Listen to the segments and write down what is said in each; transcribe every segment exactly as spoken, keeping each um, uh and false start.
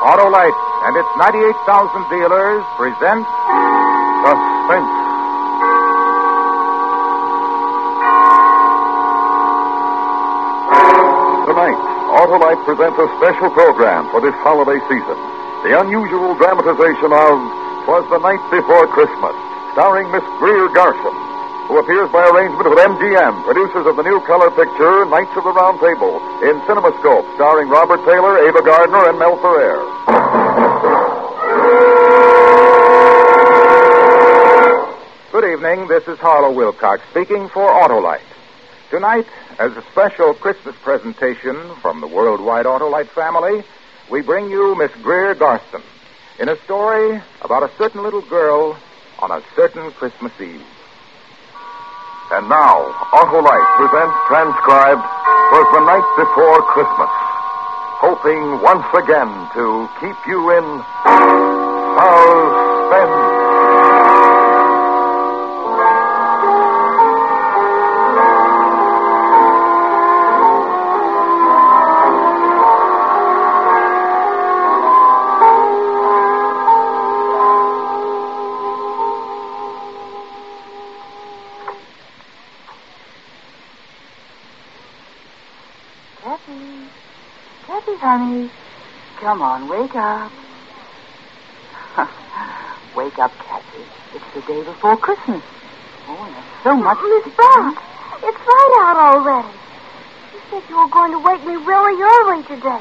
Autolite and its ninety-eight thousand dealers present Suspense. Tonight, Autolite presents a special program for this holiday season. The unusual dramatization of "'Twas the Night Before Christmas," starring Miss Greer Garson, who appears by arrangement with M G M, producers of the new color picture Knights of the Round Table, in Cinemascope, starring Robert Taylor, Ava Gardner, and Mel Ferrer. Good evening. This is Harlow Wilcox speaking for Autolite. Tonight, as a special Christmas presentation from the worldwide Autolite family, we bring you Miss Greer Garson in a story about a certain little girl on a certain Christmas Eve. And now, Autolite presents transcribed "'Twas the Night Before Christmas," hoping once again to keep you in suspense. Honey, come on, wake up. Wake up, Kathy. It's the day before Christmas. Oh, and there's so much... Miss Brown, it's light out already. You said you were going to wake me really early today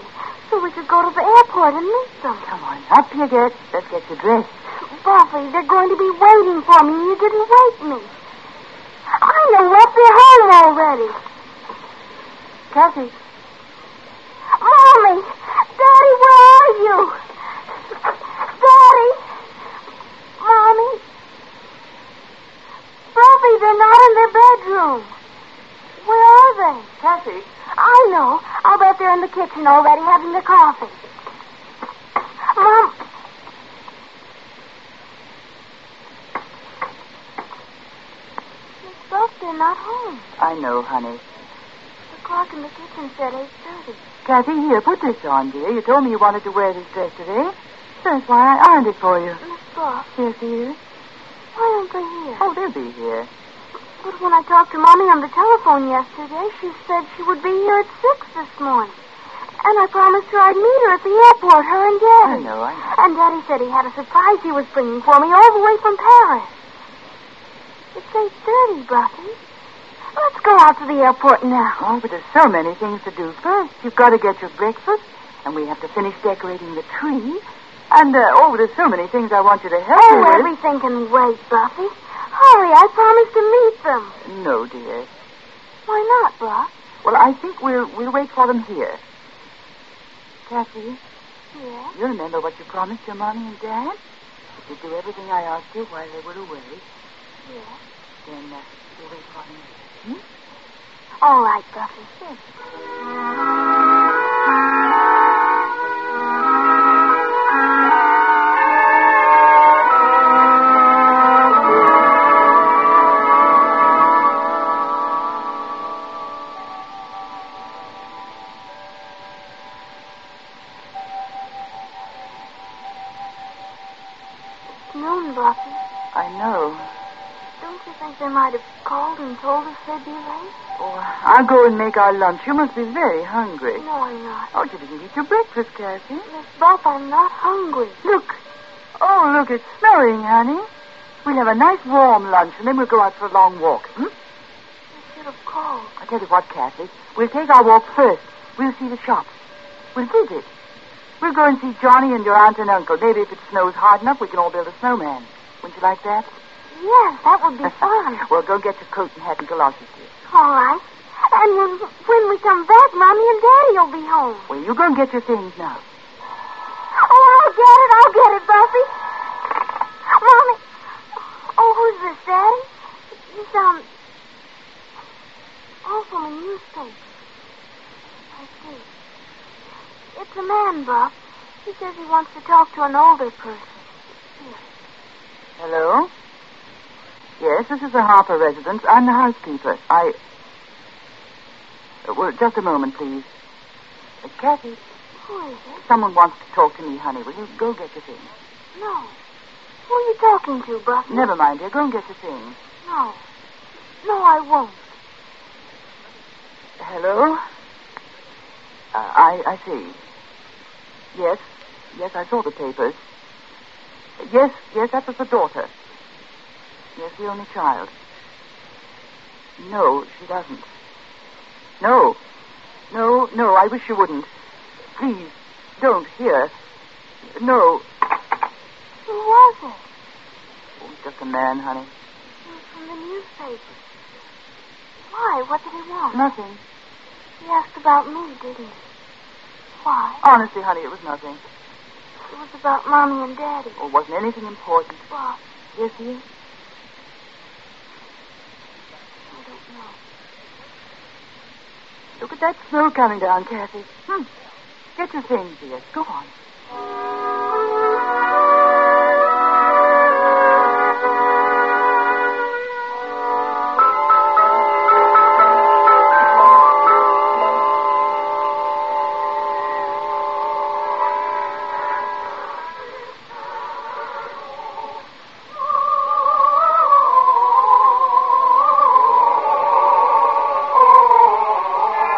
so we could go to the airport and meet them. Come on, up you get. Let's get you dressed. Buffy, they're going to be waiting for me and you didn't wake me. I know, left their home already. Kathy... Mommy! Daddy, where are you? Daddy! Mommy! Buffy, they're not in their bedroom. Where are they? Kathy? I know. I'll bet they're in the kitchen already having their coffee. Mom... Miss Buff, they're not home. I know, honey. The clock in the kitchen said eight thirty. Kathy, here, put this on, dear. You told me you wanted to wear this dress today. That's why I ironed it for you. Miss Boss. Yes, dear? Why aren't they here? Oh, they'll be here. But when I talked to Mommy on the telephone yesterday, she said she would be here at six this morning. And I promised her I'd meet her at the airport, her and Daddy. I know, I know. And Daddy said he had a surprise he was bringing for me all the way from Paris. It's eight thirty, Buffy. Let's go out to the airport now. Oh, but there's so many things to do first. You've got to get your breakfast, and we have to finish decorating the tree. And, uh, oh, there's so many things I want you to help me with. Oh, everything can wait, Buffy. Hurry, I promised to meet them. No, dear. Why not, Buff? Well, I think we'll, we'll wait for them here. Kathy? Yeah? You remember what you promised your Mommy and Dad? You did do everything I asked you while they were away. Yeah. Then, uh, we'll wait for them here. Hmm? All right, Buffy. Yes. It's noon, Buffy. I know. Don't you think they might have called and told us they'd be late? Oh, I'll go and make our lunch. You must be very hungry. No, I'm not. Oh, you didn't eat your breakfast, Kathy. Miss Buff, I'm not hungry. Look. Oh, look, it's snowing, honey. We'll have a nice warm lunch, and then we'll go out for a long walk. Hmm? I should have called. I'll tell you what, Kathy. We'll take our walk first. We'll see the shops. We'll visit. We'll go and see Johnny and your aunt and uncle. Maybe if it snows hard enough, we can all build a snowman. Wouldn't you like that? Yes, that would be fun. Well, go get your coat and hat and galoshes, dear. All right. And when, when we come back, Mommy and Daddy will be home. Well, you go and get your things now. Oh, I'll get it. I'll get it, Buffy. Mommy. Oh, who's this, Daddy? You sound all from a newspaper. I see. It's a man, Buff. He says he wants to talk to an older person. Here. Hello? Yes, this is the Harper residence. I'm the housekeeper. I... Well, just a moment, please. Uh, Kathy, Who is it? Someone wants to talk to me, honey. Will you go get your things? No. Who are you talking to, Buffy? Never mind, dear. Go and get your things. No. No, I won't. Hello? Uh, I I see. Yes. Yes, I saw the papers. Yes, yes, that was the daughter. Yes, the only child. No, she doesn't. No. No, no, I wish you wouldn't. Please, don't hear. No. Who was it? Oh, just a man, honey. He was from the newspaper. Why? What did he want? Nothing. He asked about me, didn't he? Why? Honestly, honey, it was nothing. It was about Mommy and Daddy. Oh, wasn't anything important. Bob. Yes, he is? I don't know. Look at that snow coming down, Kathy. Hmm. Get your things, dear. Go on.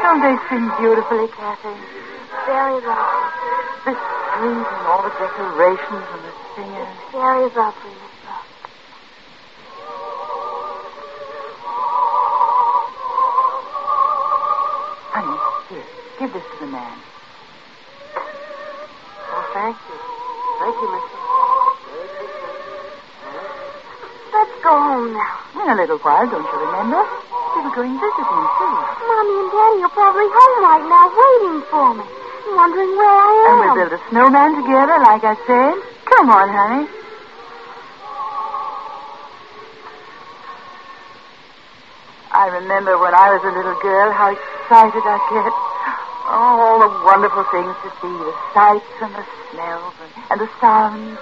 Don't they sing beautifully, Kathy? Very lovely. The street and all the decorations and the singers. It's very lovely, Miss Buck. Honey, here, give this to the man. Oh, thank you. Thank you, Miss Buck. Let's go home now. In a little while, don't you remember? We were going visiting, too. Mommy and Daddy are probably home right now waiting for me. Wondering where I am. And we'll build a snowman together, like I said. Come on, honey. I remember when I was a little girl how excited I get. Oh, all the wonderful things to see. The sights and the smells and, and the sounds.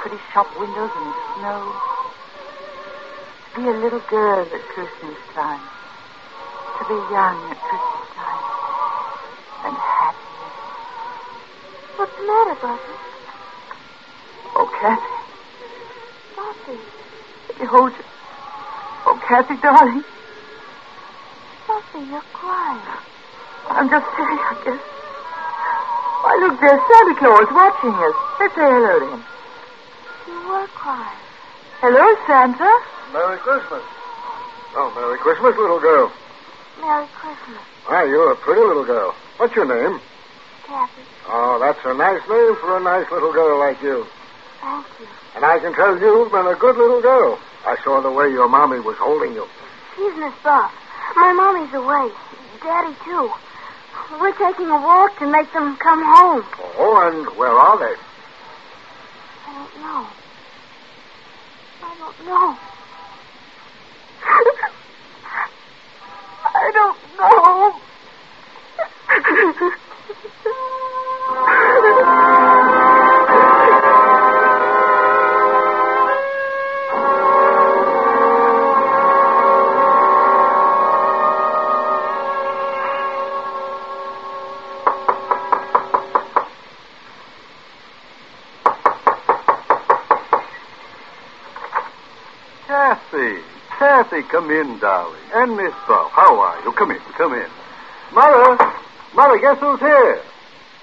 Pretty shop windows and the snow. To be a little girl at Christmas time. To be young at Christmas time. And happy. What's the matter, Buffy? Oh, Kathy. Buffy. Let me hold you. Oh, Kathy, darling. Buffy, you're crying. I'm just silly, I guess. Why, look, there's Santa Claus watching us. Let's say hello to him. You were crying. Hello, Santa. Merry Christmas. Oh, Merry Christmas, little girl. Merry Christmas. Why, you're a pretty little girl. What's your name? Kathy. Oh, that's a nice name for a nice little girl like you. Thank you. And I can tell you've been a good little girl. I saw the way your mommy was holding you. She's missed off. My mommy's away. Daddy, too. We're taking a walk to make them come home. Oh, and where are they? I don't know. I don't know. I don't know. Kathy, Kathy, come in, darling. And Miss Buff, how are you? Come in, come in. Mother, Mother, guess who's here?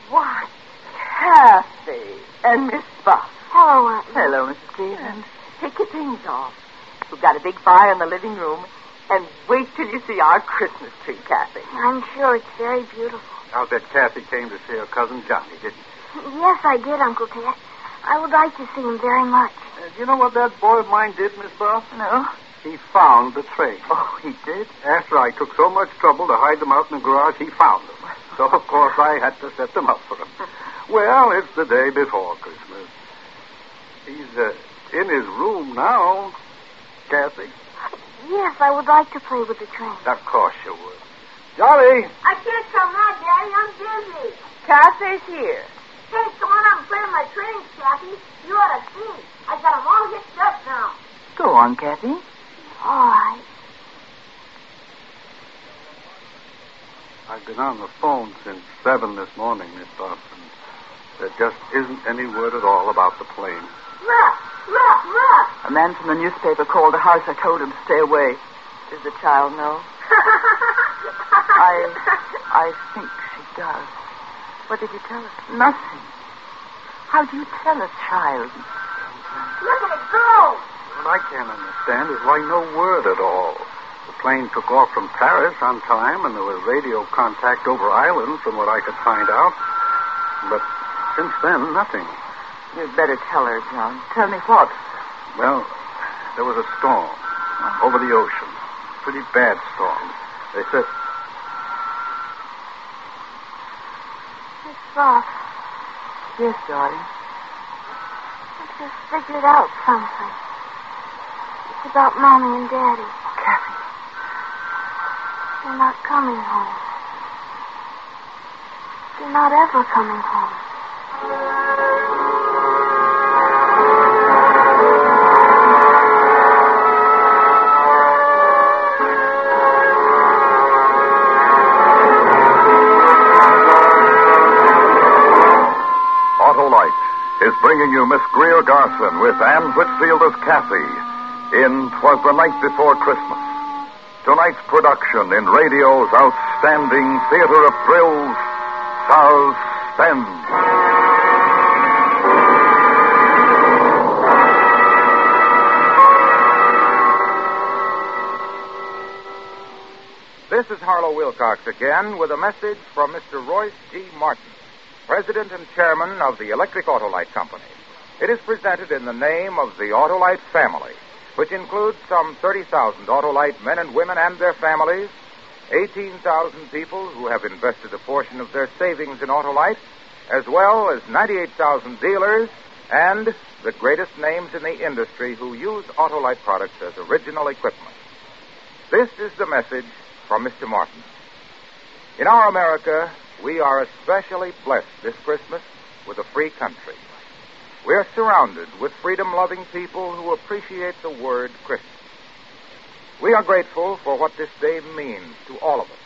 Why, Kathy and Miss Buff. Hello, Aunt. Hello, Missus Cleveland. Take your things off. We've got a big fire in the living room. And wait till you see our Christmas tree, Kathy. I'm sure it's very beautiful. I'll bet Kathy came to see her cousin Johnny, didn't she? Yes, I did, Uncle Ted. I would like to see him very much. Uh, do you know what that boy of mine did, Miss Buff? No. He found the train. Oh, he did? After I took so much trouble to hide them out in the garage, he found them. So, of course, I had to set them up for him. Well, it's the day before Christmas. He's uh, in his room now, Kathy. Yes, I would like to play with the train. Of course you would. Johnny! I can't come out, Daddy. I'm busy. Kathy's here. Hey, come on out and play with my trains, Kathy. You ought to see. I got them all hitched up now. Go on, Kathy. All right. I've been on the phone since seven this morning, Miss Thompson. There just isn't any word at all about the plane. Look! Look! Look! A man from the newspaper called the house. I told him to stay away. Does the child know? I... I think she does. What did you tell her? Nothing. How do you tell a child? Look at it go! What I can't understand is why no word at all. The plane took off from Paris on time, and there was radio contact over Ireland from what I could find out. But since then, nothing. You'd better tell her, John. Tell me what? Well, there was a storm oh. over the ocean. Pretty bad storm. They said... Miss Ross. Yes, darling? I just figured out something. It's about Mommy and Daddy. Kathy. They're not coming home. They're not ever coming home. Autolite is bringing you Miss Greer Garson with Anne Whitfield as Kathy in 'Twas the Night Before Christmas. Tonight's production in radio's outstanding theater of thrills, Suspense. This is Harlow Wilcox again with a message from Mister Royce G. Martin, President and Chairman of the Electric Autolite Company. It is presented in the name of the Autolite family, which includes some thirty thousand Autolite men and women and their families, eighteen thousand people who have invested a portion of their savings in Autolite, as well as ninety-eight thousand dealers, and the greatest names in the industry who use Autolite products as original equipment. This is the message from Mister Martin. In our America, we are especially blessed this Christmas with a free country. We are surrounded with freedom-loving people who appreciate the word Christmas. We are grateful for what this day means to all of us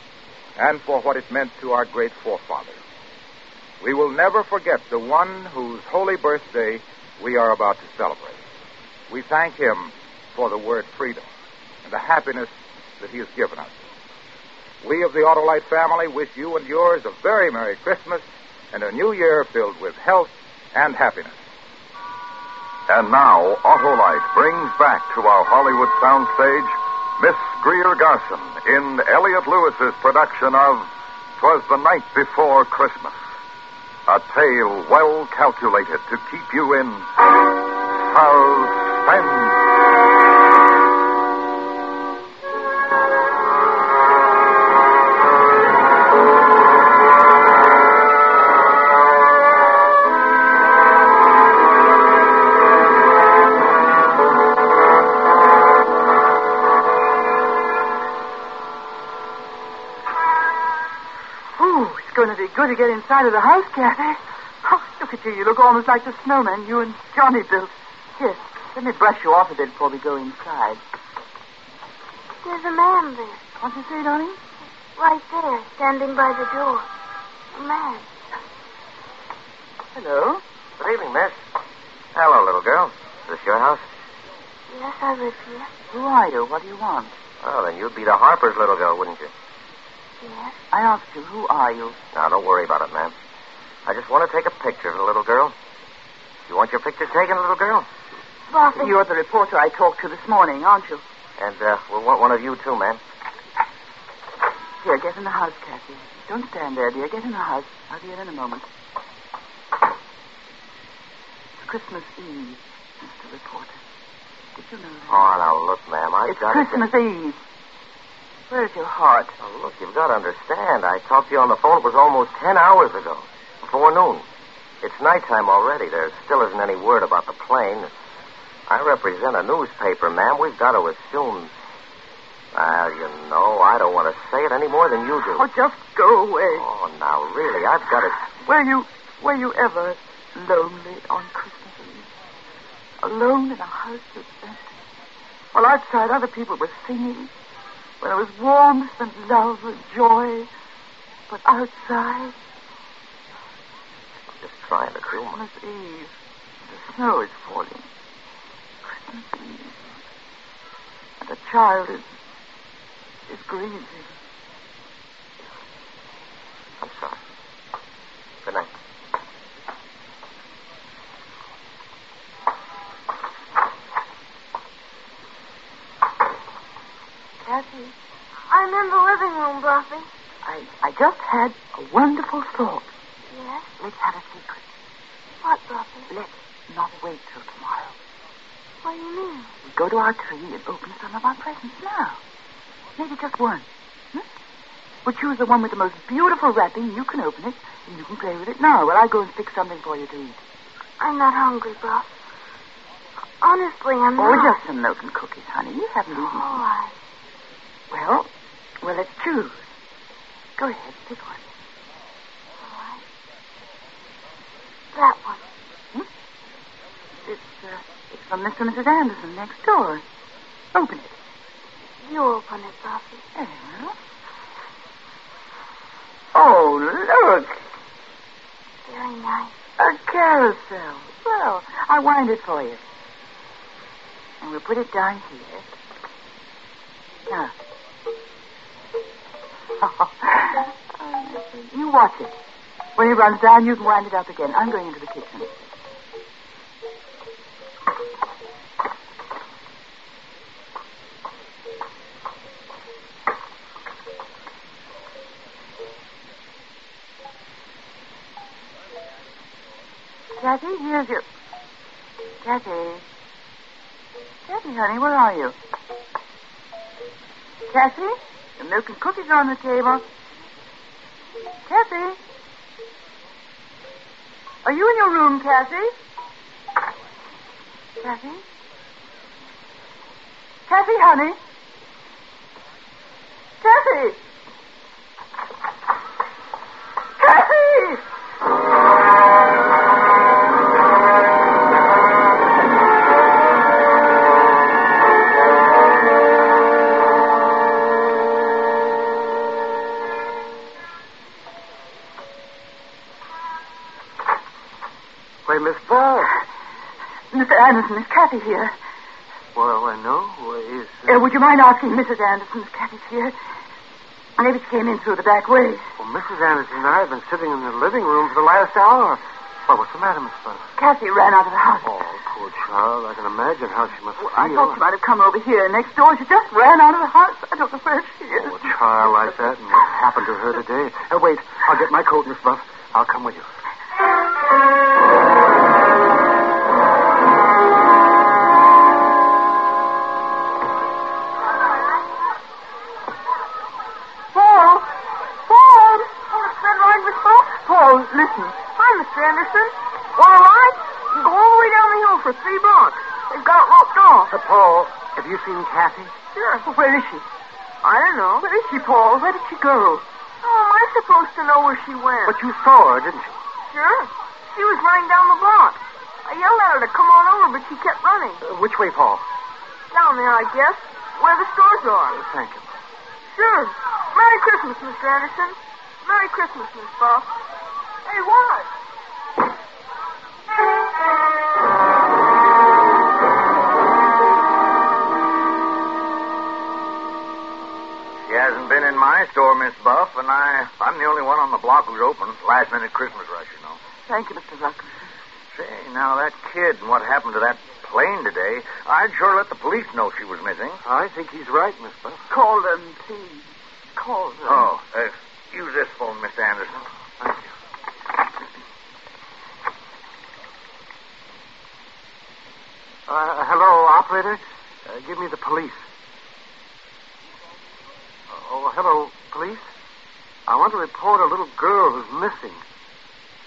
and for what it meant to our great forefathers. We will never forget the one whose holy birthday we are about to celebrate. We thank him for the word freedom and the happiness that he has given us. We of the Autolite family wish you and yours a very Merry Christmas and a new year filled with health and happiness. And now, Autolite brings back to our Hollywood soundstage Miss Greer Garson in Elliot Lewis's production of 'Twas the Night Before Christmas, a tale well calculated to keep you in suspense. Good to get inside of the house, Kathy. Oh, look at you. You look almost like the snowman you and Johnny built. Here, let me brush you off a bit before we go inside. There's a man there. What did you say, darling? Right there, standing by the door. A man. Hello. Good evening, miss. Hello, little girl. Is this your house? Yes, I live here. Who are you? What do you want? Well, then you'd be the Harper's little girl, wouldn't you? Yes. I asked you, who are you? Now, don't worry about it, ma'am. I just want to take a picture of the little girl. You want your picture taken, little girl? Bossy. You're the reporter I talked to this morning, aren't you? And uh, we'll want one of you, too, ma'am. Here, get in the house, Kathy. Don't stand there, dear. Get in the house. I'll be in in a moment. It's Christmas Eve, Mister Reporter. Did you know that? Oh, now, look, ma'am. I've it's got It's Christmas to... Eve. Where's your heart? Oh, look, you've got to understand. I talked to you on the phone. It was almost ten hours ago, before noon. It's nighttime already. There still isn't any word about the plane. I represent a newspaper, ma'am. We've got to assume... Well, you know, I don't want to say it any more than you do. Oh, just go away. Oh, now, really, I've got to... Were you, were you ever lonely on Christmas Eve? Alone in a house with that? Well, outside, other people were singing... When it was warmth and love and joy, But outside... Just try the Christmas Eve. The snow is falling. Christmas Eve. And the child is... is grieving. I'm sorry. Good night. Kathy. I'm in the living room, Buffy. I, I just had a wonderful thought. Yes? Let's have a secret. What, Buffy? Let's not wait till tomorrow. What do you mean? We go to our tree and open some of our presents now. Maybe just one. Hmm? We'll choose the one with the most beautiful wrapping. You can open it, and you can play with it now while I go and fix something for you to eat. I'm not hungry, Buff. Honestly, I'm oh, not. Oh, just some milk and cookies, honey. You haven't eaten. All right. Well, well, let's choose. Go ahead, pick one. All right. That one. Hmm? It's, uh, it's from Mister and Missus Anderson next door. Open it. You open it, Buffy. Oh. Oh, look. Very nice. A carousel. Well, I wind it for you. And we'll put it down here. Now. Oh. You watch it. When it runs down, you can wind it up again. I'm going into the kitchen. Kathy, here's your... Kathy. Kathy, honey, where are you? Kathy? The milk and cookies are on the table. Kathy? Are you in your room, Kathy? Kathy? Kathy, honey? Kathy! Anderson, is Kathy here? Well, I know. Where is uh... Uh, would you mind asking Missus Anderson if Kathy's here? Maybe she came in through the back way. Well, Missus Anderson and I have been sitting in the living room for the last hour. Well, what's the matter, Miss Buff? Kathy ran out of the house. Oh, poor child. I can imagine how she must well, feel. I thought she might have come over here next door. She just ran out of the house. I don't know where she is. Oh, a child like that and what happened to her today. Uh, wait, I'll get my coat, Miss Buff. I'll come with you. Listen. Hi, Mister Anderson. All right. You go all the way down the hill for three blocks. They've got it locked off. Uh, Paul, have you seen Kathy? Sure. Well, where is she? I don't know. Where is she, Paul? Where did she go? How am I supposed to know where she went? But you saw her, didn't you? Sure. She was running down the block. I yelled at her to come on over, but she kept running. Uh, which way, Paul? Down there, I guess. Where the stores are. Uh, thank you. Sure. Merry Christmas, Mister Anderson. Merry Christmas, Miss Buff. Hey, what? She hasn't been in my store, Miss Buff, and I, I'm the only one on the block who's open. Last-minute Christmas rush, you know. Thank you, Mister Rucker. Say, now, that kid and what happened to that plane today, I'd sure let the police know she was missing. I think he's right, Miss Buff. Call them, please. Call them. Oh, uh, use this phone, Mister Anderson. Thank you. Uh, hello, operator. Uh, give me the police. Uh, oh, hello, police. I want to report a little girl who's missing.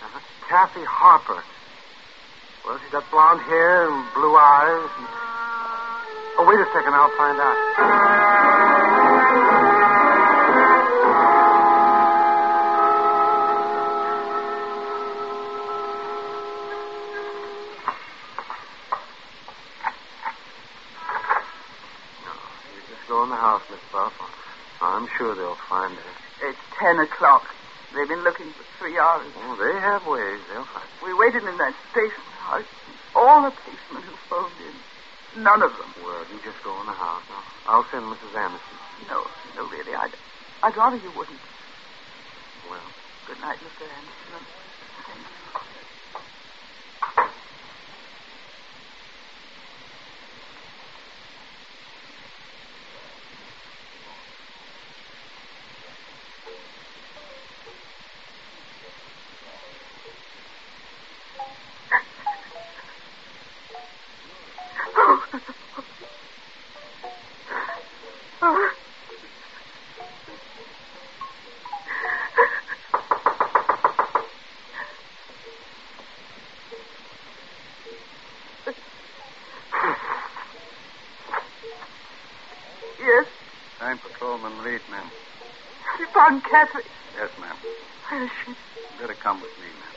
Uh, that's Kathy Harper. Well, she's got blonde hair and blue eyes. And... Oh, wait a second. I'll find out. Miss Buff, I'm sure they'll find her. It's ten o'clock. They've been looking for three hours. Oh, they have ways. They'll find it. We waited in that station house. All the policemen who phoned in. None of them. Well, you just go in the house. I'll, I'll send Missus Anderson. No, no, really. I'd, I'd rather you wouldn't. Well. Good night, Mister Anderson. Thank you. Catherine. Yes, ma'am. Where is she? You better come with me, ma'am.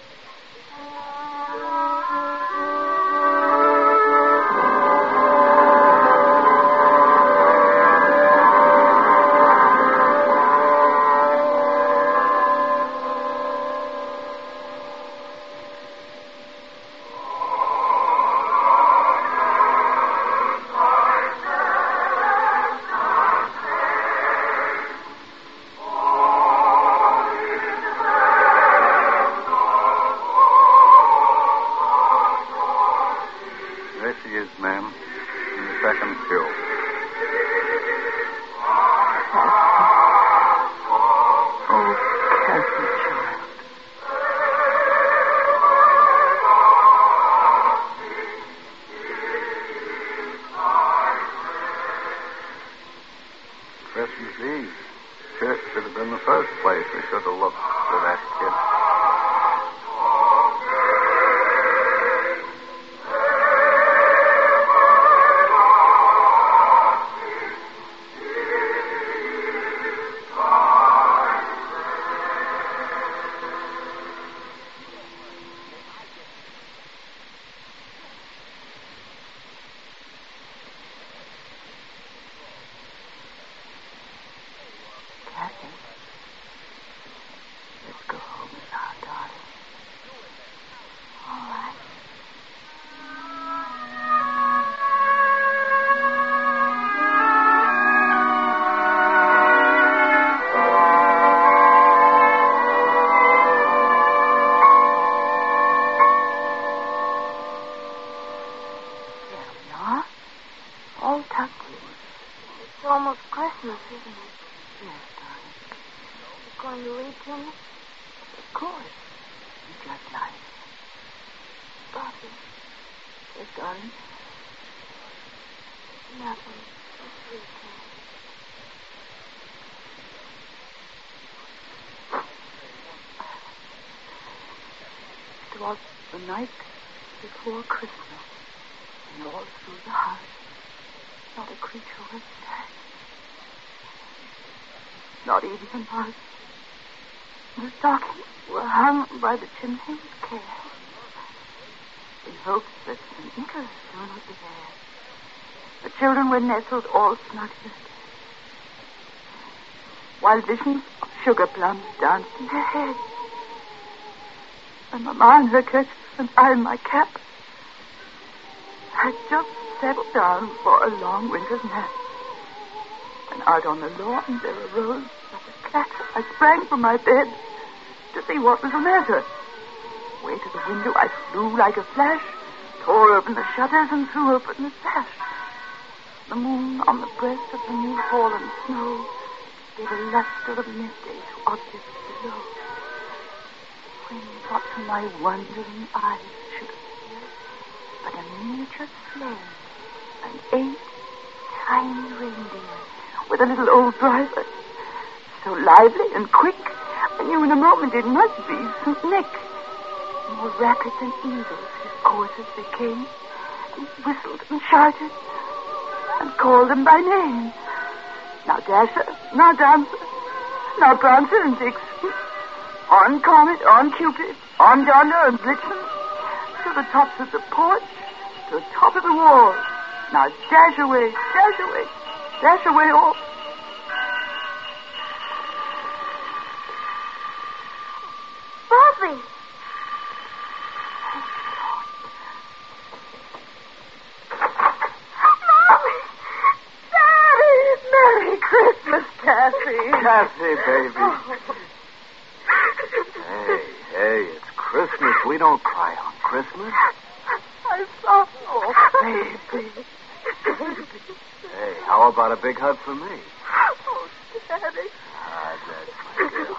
The night before Christmas, and all through the house, not a creature was there. Not even one. The stockings were hung by the chimney with care, in hopes that Saint Nicholas soon would be there. The children were nestled all snug in it, while visions of sugar plums danced in their heads. And Mamma in her kerchief and I in my cap had just settled down for a long winter's nap. And out on the lawn there arose such a clatter. I sprang from my bed to see what was the matter. Away to the window I flew like a flash, tore open the shutters and threw open the sash. The moon on the breast of the new fallen snow gave a luster of mystery to objects below. What to my wondering eyes should appear but a miniature sleigh and eight tiny reindeer with a little old driver. So lively and quick, I knew in a moment it must be Saint Nick. More rapid than eagles his courses became, and whistled and shouted and called them by name. Now Dasher, now Dancer, now Prancer and Dixie. On Comet, on Cupid, on Donder and Blitzen, to the tops of the porch, to the top of the wall. Now dash away, dash away, dash away all. Harry. Kathy. Kathy, baby. Hey, hey, it's Christmas. We don't cry on Christmas. I saw you. Baby. Hey, how about a big hug for me? Oh, Daddy. Ah, that's my girl.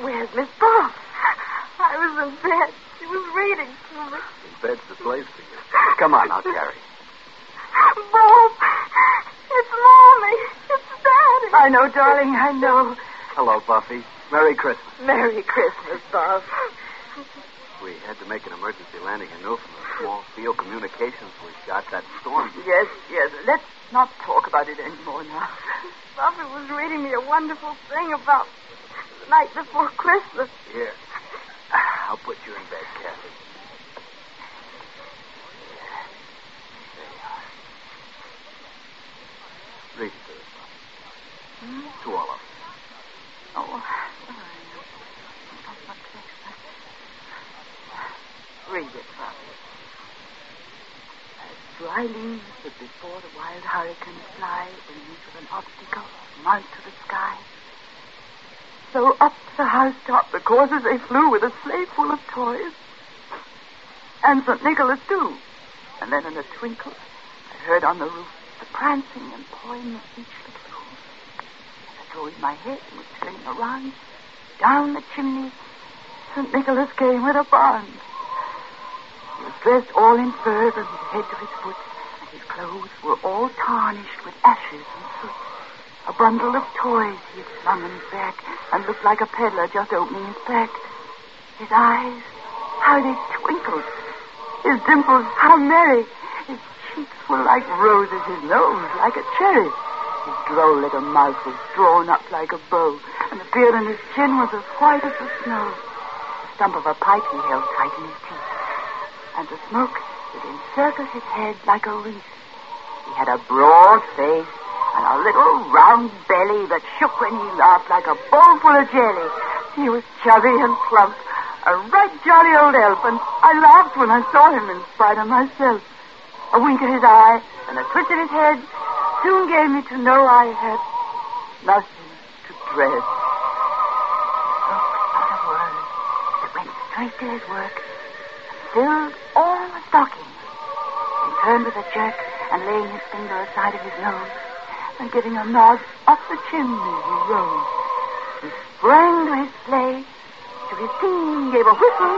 Where's Miss Bob? I was in bed. She was reading to me. Bed's the place for you. Come on, I'll carry. Bob. It's Mommy. It's Daddy. I know, darling, I know. Hello, Buffy. Merry Christmas. Merry Christmas, Bob. We had to make an emergency landing in Newfoundland. Small field communications was shot that storm. Yes, yes. Let's not talk about it anymore now. Buffy was reading me a wonderful thing about the night before Christmas. Here. I'll put you in bed, Kathy. Read it to us, Buffy. Hmm? To all of us. Oh, well, I know. Read it, Buffy. As dryleaves stood before the wild hurricane fly in need of an obstacle, mount to the sky, so up to the housetop the coursers they flew with a sleigh full of toys. And Saint Nicholas, too. And then in a twinkle, I heard on the roof the prancing and pawing of each little horse. As I drove my head and was turning around, down the chimney, Saint Nicholas came with a bound. He was dressed all in fur from his head to his foot, and his clothes were all tarnished with ashes and soot. A bundle of toys he had flung on his back, and looked like a peddler just opening his pack. His eyes, how they twinkled. His dimples, how merry. His cheeks were like roses, his nose like a cherry. His droll little mouth was drawn up like a bow, and the beard on his chin was as white as the snow. The stump of a pipe he held tight in his teeth, and the smoke would encircle his head like a wreath. He had a broad face and a little round belly that shook when he laughed like a bowl full of jelly. He was chubby and plump, a right jolly old elf, and I laughed when I saw him in spite of myself. A wink of his eye and a twitch of his head soon gave me to know I had nothing to dread. He spoke not a word, but went straight to his work and filled all the stockings, and turned with a jerk and laying his finger aside of his nose and giving a nod up the chimney he rose. He sprang to his sleigh, to his team gave a whistle,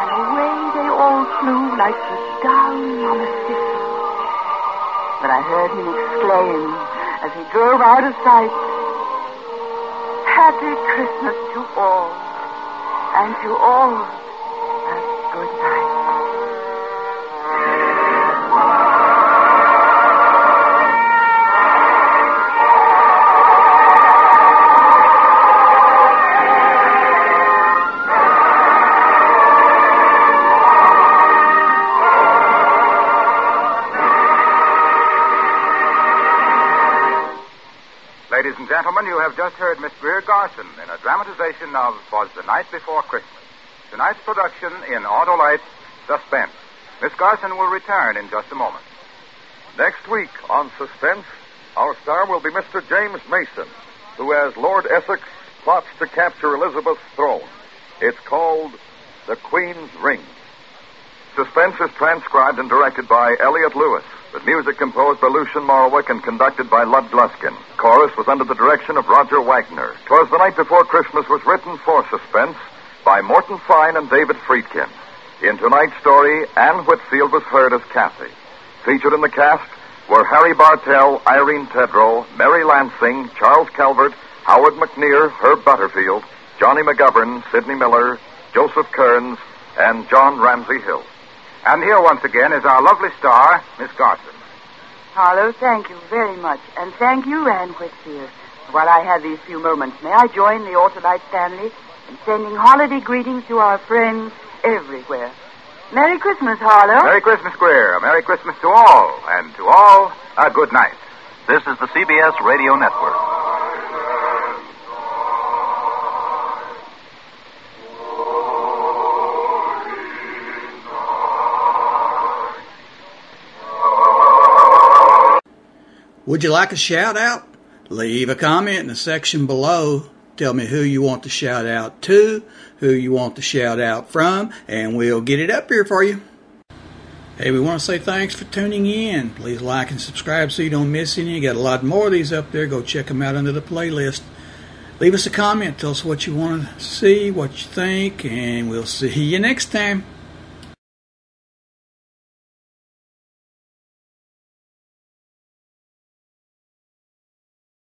and away they all flew like the down on a thistle. But I heard him exclaim as he drove out of sight, "Happy Christmas to all, and to all a good night." Ladies and gentlemen, you have just heard Miss Greer Garson in a dramatization of Was the Night Before Christmas. Tonight's production in Autolite's Suspense. Miss Garson will return in just a moment. Next week on Suspense, our star will be Mister James Mason, who as Lord Essex plots to capture Elizabeth's throne. It's called The Queen's Ring. Suspense is transcribed and directed by Elliot Lewis, with music composed by Lucian Marwick and conducted by Lud Gluskin. Chorus was under the direction of Roger Wagner. 'Twas the Night Before Christmas was written for Suspense by Morton Fine and David Friedkin. In tonight's story, Anne Whitfield was heard as Kathy. Featured in the cast were Harry Bartell, Irene Tedrow, Mary Lansing, Charles Calvert, Howard McNear, Herb Butterfield, Johnny McGovern, Sidney Miller, Joseph Kearns, and John Ramsey Hill. And here once again is our lovely star, Miss Garson. Harlow, thank you very much. And thank you, Anne Whitfield. While I have these few moments, may I join the Autolite family in sending holiday greetings to our friends everywhere. Merry Christmas, Harlow. Merry Christmas, Greer. A Merry Christmas to all. And to all, a good night. This is the C B S Radio Network. Would you like a shout out? Leave a comment in the section below. Tell me who you want the shout out to, who you want the shout out from, and we'll get it up here for you. Hey, we want to say thanks for tuning in. Please like and subscribe so you don't miss any. You got a lot more of these up there. Go check them out under the playlist. Leave us a comment. Tell us what you want to see, what you think, and we'll see you next time.